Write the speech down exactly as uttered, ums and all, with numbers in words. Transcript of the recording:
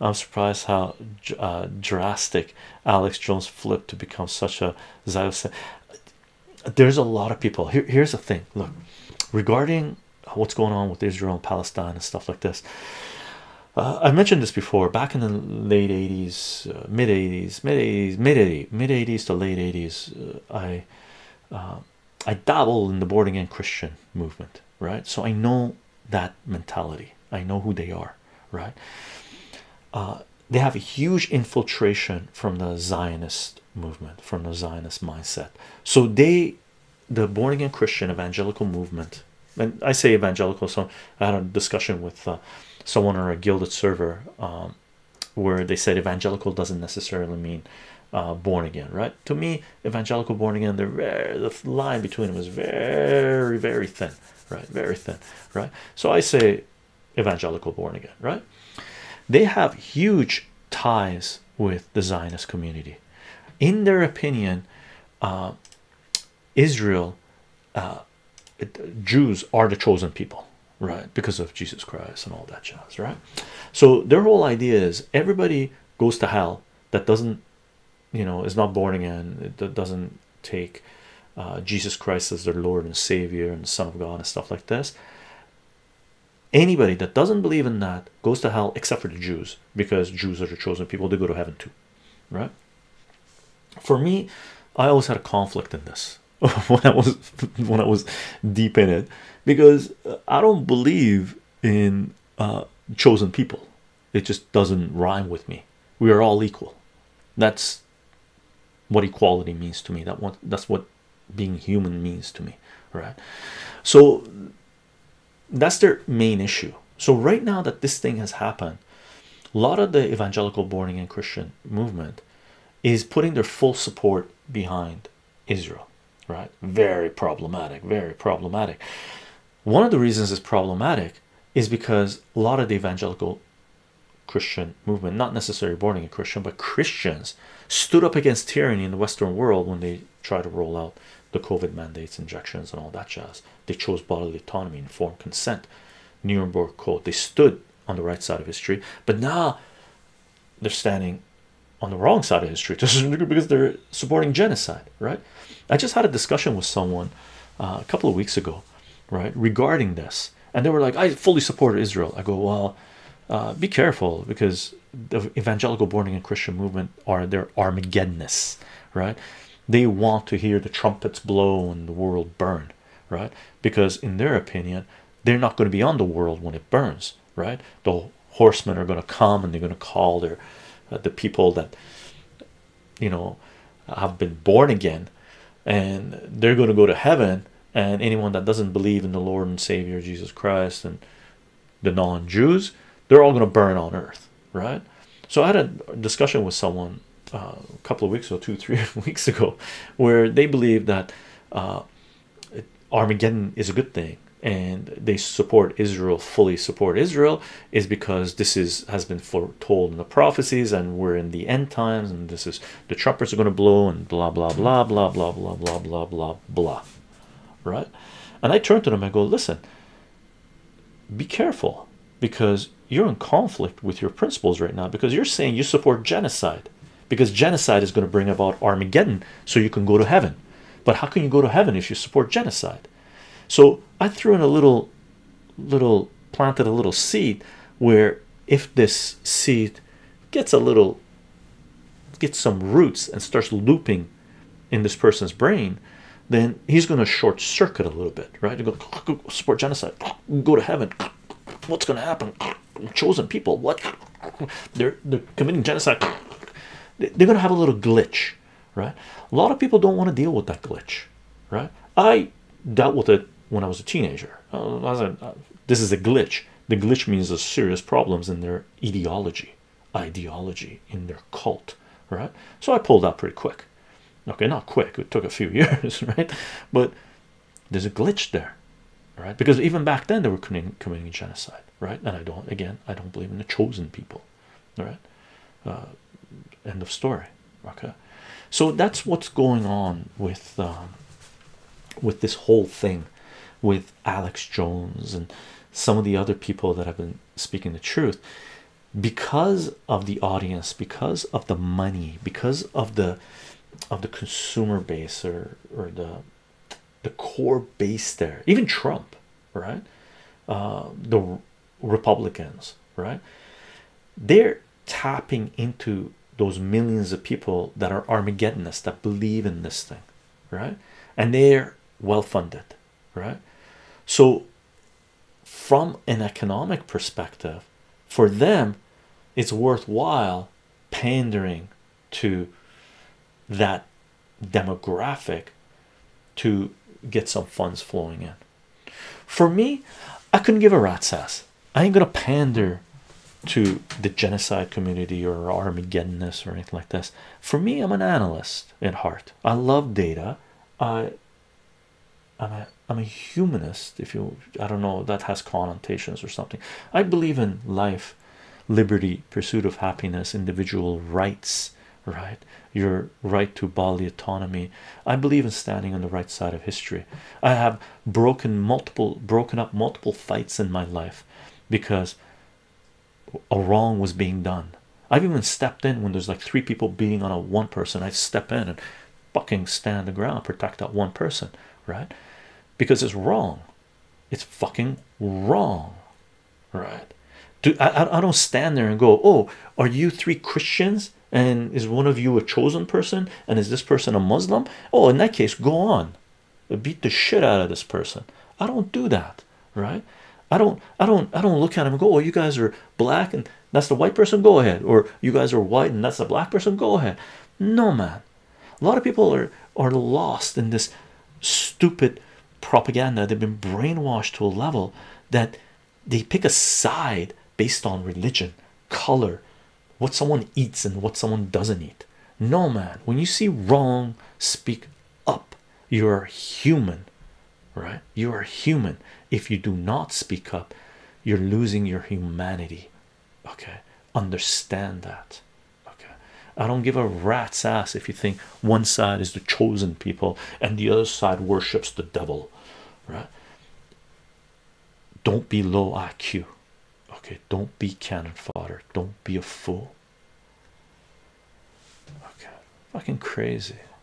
I'm surprised how uh, drastic Alex Jones flipped to become such a Zionist. There's a lot of people here. Here's the thing, look, regarding what's going on with Israel and Palestine and stuff like this, uh, I mentioned this before. Back in the late eighties, uh, mid eighties, mid eighties, mid eighties, mid eighties to late eighties, uh, I uh, I dabbled in the born again Christian movement, right? So I know that mentality. I know who they are, right? Uh, they have a huge infiltration from the Zionist movement, from the Zionist mindset. So they, the born again Christian evangelical movement, and I say evangelical, so I had a discussion with uh, someone on a Gilded server um, where they said evangelical doesn't necessarily mean uh, born again, right? To me, evangelical, born again, the the line between them is very, very thin, right? Very thin, right? So I say evangelical born again, right? They have huge ties with the Zionist community. In their opinion, uh, Israel, uh, Jews are the chosen people, right? Because of Jesus Christ and all that jazz, right? So their whole idea is everybody goes to hell that doesn't, you know, is not born again, that doesn't take uh, Jesus Christ as their Lord and Savior and Son of God and stuff like this. Anybody that doesn't believe in that goes to hell, except for the Jews, because Jews are the chosen people. They go to heaven too, right? For me, I always had a conflict in this when I was when I was deep in it, because I don't believe in uh, chosen people. It just doesn't rhyme with me. We are all equal. That's what equality means to me. That one. That's what being human means to me, right? So that's their main issue. So right now that this thing has happened, a lot of the evangelical born again Christian movement is putting their full support behind Israel, right? Very problematic, very problematic. One of the reasons it's problematic is because a lot of the evangelical Christian movement, not necessarily born again Christian, but Christians, stood up against tyranny in the Western world when they tried to roll out the COVID mandates, injections, and all that jazz. They chose bodily autonomy, informed consent, Nuremberg Code. They stood on the right side of history, but now they're standing on the wrong side of history because they're supporting genocide, right? I just had a discussion with someone uh, a couple of weeks ago, right, regarding this, and they were like, I fully support Israel. I go, well, uh, be careful, because the evangelical born again Christian movement are their Armageddonists, right? They want to hear the trumpets blow and the world burn, right? Because in their opinion, they're not going to be on the world when it burns, right? The horsemen are going to come and they're going to call their uh, the people that, you know, have been born again, and they're going to go to heaven, and anyone that doesn't believe in the Lord and Savior Jesus Christ and the non-Jews, they're all going to burn on earth, right? So I had a discussion with someone Uh, a couple of weeks or two three weeks ago, where they believe that uh, Armageddon is a good thing, and they support Israel, fully support Israel, is because this is has been foretold in the prophecies, and we're in the end times, and this is the trumpets are going to blow, and blah blah blah blah blah blah blah blah blah blah, right? And I turn to them, I go, listen, be careful, because you're in conflict with your principles right now, because you're saying you support genocide, because genocide is going to bring about Armageddon so you can go to heaven. But how can you go to heaven if you support genocide? So I threw in a little, little, planted a little seed, where if this seed gets a little, gets some roots and starts looping in this person's brain, then he's going to short circuit a little bit, right? You're going to support genocide, go to heaven, what's going to happen? Chosen people, what? They're, they're committing genocide. They're gonna have a little glitch, right? A lot of people don't want to deal with that glitch, right? I dealt with it when I was a teenager. I was like, this is a glitch. The glitch means there's serious problems in their ideology, ideology in their cult, right? So I pulled out pretty quick. Okay, not quick. It took a few years, right? But there's a glitch there, right? Because even back then they were committing genocide, right? And I don't, again, I don't believe in the chosen people, right? Uh, end of story. Okay, so that's what's going on with um, with this whole thing with Alex Jones and some of the other people that have been speaking the truth. because of the audience, because of the money, because of the of the consumer base, or or the the core base there, even Trump, right, uh the Republicans, right, they're tapping into those millions of people that are Armageddonists, that believe in this thing, right? And they're well funded, right? So from an economic perspective, for them it's worthwhile pandering to that demographic to get some funds flowing in. For me, I couldn't give a rat's ass. I ain't gonna pander to the genocide community or Armageddonists or anything like this. For me, I'm an analyst at heart. I love data. I I'm a, I'm a humanist, if you, I don't know, that has connotations or something. I believe in life, liberty, pursuit of happiness, individual rights, right, your right to bodily autonomy. I believe in standing on the right side of history. I have broken multiple broken up multiple fights in my life because a wrong was being done. I've even stepped in when there's like three people beating on a one person. I step in and fucking stand the ground, protect that one person, right? Because it's wrong. It's fucking wrong, right? Do I, I don't stand there and go, oh, are you three Christians? And is one of you a chosen person? And is this person a Muslim? Oh, in that case, go on. Beat the shit out of this person. I don't do that, right? I don't I don't I don't look at him and go, oh, you guys are black and that's the white person, go ahead. Or you guys are white and that's the black person, go ahead. No, man. A lot of people are are lost in this stupid propaganda. They've been brainwashed to a level that they pick a side based on religion, color, what someone eats and what someone doesn't eat. No, man. When you see wrong, speak up. You're human, right? You are human. If you do not speak up, you're losing your humanity. Okay, understand that. Okay, I don't give a rat's ass if you think one side is the chosen people and the other side worships the devil, right? Don't be low I Q. Okay, don't be cannon fodder. Don't be a fool. Okay, fucking crazy.